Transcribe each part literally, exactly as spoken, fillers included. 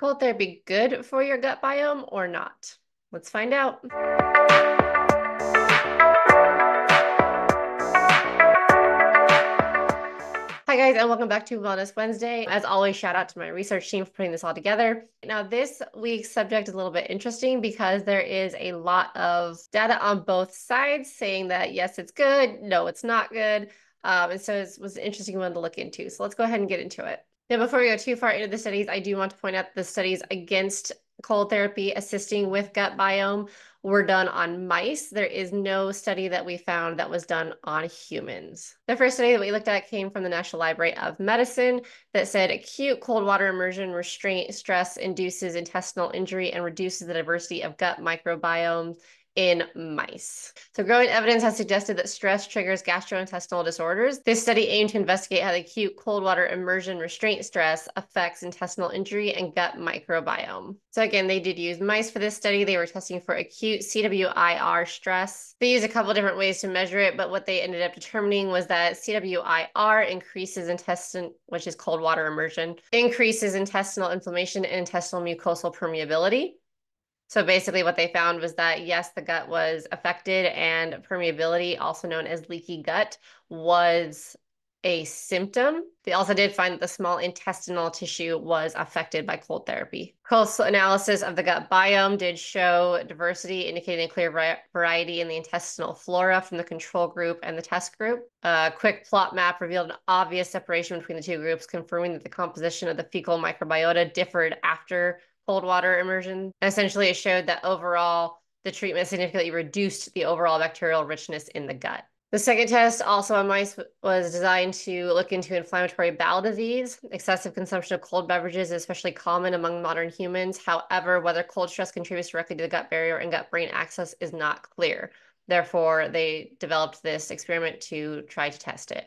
cold therapy good for your gut biome or not? Let's find out. Hi guys, and welcome back to Wellness Wednesday. As always, shout out to my research team for putting this all together. Now, this week's subject is a little bit interesting because there is a lot of data on both sides saying that yes, it's good, no, it's not good. Um, and so it was an interesting one to look into. So let's go ahead and get into it. Now, before we go too far into the studies, I do want to point out the studies against cold therapy assisting with gut biome were done on mice. There is no study that we found that was done on humans. The first study that we looked at came from the National Library of Medicine that said acute cold water immersion restraint stress induces intestinal injury and reduces the diversity of gut microbiome in mice. So growing evidence has suggested that stress triggers gastrointestinal disorders. This study aimed to investigate how the acute cold water immersion restraint stress affects intestinal injury and gut microbiome. So again, they did use mice for this study. They were testing for acute C W I R stress. They used a couple of different ways to measure it, but what they ended up determining was that C W I R increases intestine, which is cold water immersion, increases intestinal inflammation and intestinal mucosal permeability. So basically what they found was that, yes, the gut was affected, and permeability, also known as leaky gut, was a symptom. They also did find that the small intestinal tissue was affected by cold therapy. Coastal analysis of the gut biome did show diversity, indicating a clear variety in the intestinal flora from the control group and the test group. A quick plot map revealed an obvious separation between the two groups, confirming that the composition of the fecal microbiota differed after cold water immersion. And essentially, it showed that overall, the treatment significantly reduced the overall bacterial richness in the gut. The second test, also on mice, was designed to look into inflammatory bowel disease. Excessive consumption of cold beverages is especially common among modern humans. However, whether cold stress contributes directly to the gut barrier and gut-brain axis is not clear. Therefore, they developed this experiment to try to test it.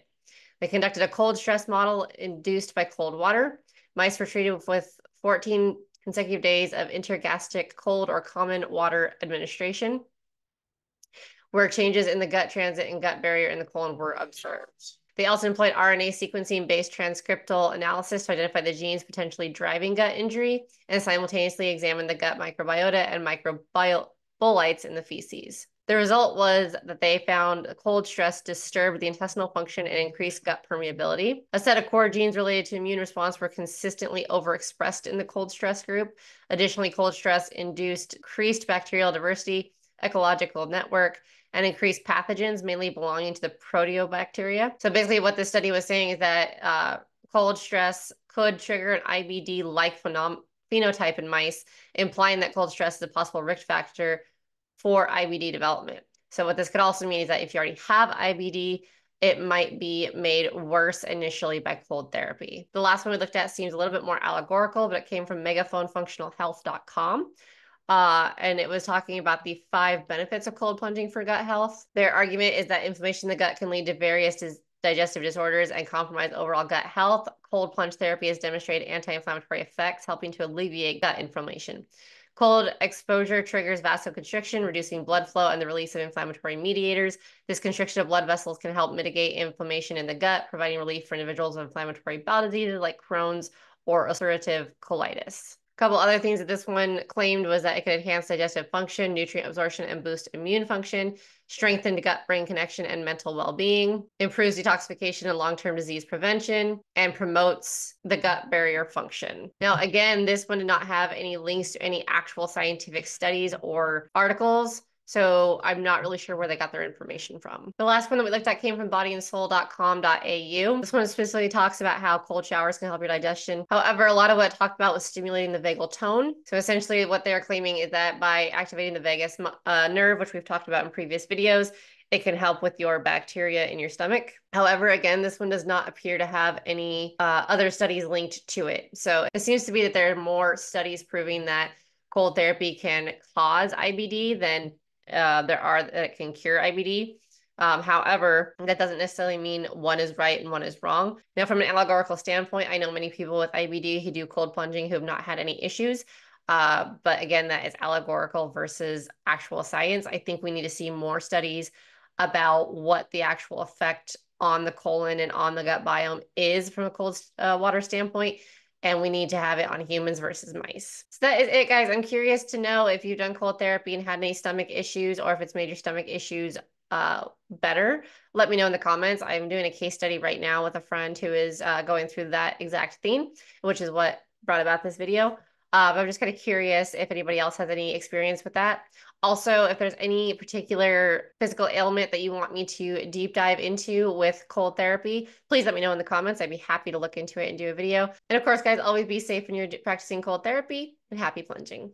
They conducted a cold stress model induced by cold water. Mice were treated with fourteen consecutive days of intergastric cold or common water administration, where changes in the gut transit and gut barrier in the colon were observed. They also employed R N A sequencing-based transcriptal analysis to identify the genes potentially driving gut injury and simultaneously examined the gut microbiota and microbiolites in the feces. The result was that they found cold stress disturbed the intestinal function and increased gut permeability. A set of core genes related to immune response were consistently overexpressed in the cold stress group. Additionally, cold stress induced increased bacterial diversity, ecological network, and increased pathogens, mainly belonging to the proteobacteria. So basically what this study was saying is that uh, cold stress could trigger an I B D-like phenotype in mice, implying that cold stress is a possible risk factor for I B D development. So what this could also mean is that if you already have I B D, it might be made worse initially by cold therapy. The last one we looked at seems a little bit more allegorical, but it came from megaphone functional health dot com. Uh, and it was talking about the five benefits of cold plunging for gut health. Their argument is that inflammation in the gut can lead to various dis digestive disorders and compromise overall gut health. Cold plunge therapy has demonstrated anti-inflammatory effects, helping to alleviate gut inflammation. Cold exposure triggers vasoconstriction, reducing blood flow and the release of inflammatory mediators. This constriction of blood vessels can help mitigate inflammation in the gut, providing relief for individuals with inflammatory bowel diseases like Crohn's or ulcerative colitis. A couple other things that this one claimed was that it could enhance digestive function, nutrient absorption, and boost immune function, strengthen the gut-brain connection and mental well-being, improves detoxification and long-term disease prevention, and promotes the gut barrier function. Now, again, this one did not have any links to any actual scientific studies or articles, so I'm not really sure where they got their information from. The last one that we looked at came from body and soul dot com dot A U. This one specifically talks about how cold showers can help your digestion. However, a lot of what it talked about was stimulating the vagal tone. So essentially what they're claiming is that by activating the vagus uh, nerve, which we've talked about in previous videos, it can help with your bacteria in your stomach. However, again, this one does not appear to have any uh, other studies linked to it. So it seems to be that there are more studies proving that cold therapy can cause I B D than Uh, there are that can cure I B D. Um, however, that doesn't necessarily mean one is right and one is wrong. Now, from an allegorical standpoint, I know many people with I B D who do cold plunging who have not had any issues. Uh, but again, that is allegorical versus actual science. I think we need to see more studies about what the actual effect on the colon and on the gut biome is from a cold uh, water standpoint, and we need to have it on humans versus mice. So that is it, guys. I'm curious to know if you've done cold therapy and had any stomach issues, or if it's made your stomach issues uh, better. Let me know in the comments. I'm doing a case study right now with a friend who is uh, going through that exact theme, which is what brought about this video. Uh, but I'm just kind of curious if anybody else has any experience with that. Also, if there's any particular physical ailment that you want me to deep dive into with cold therapy, please let me know in the comments. I'd be happy to look into it and do a video. And of course, guys, always be safe when you're practicing cold therapy, and happy plunging.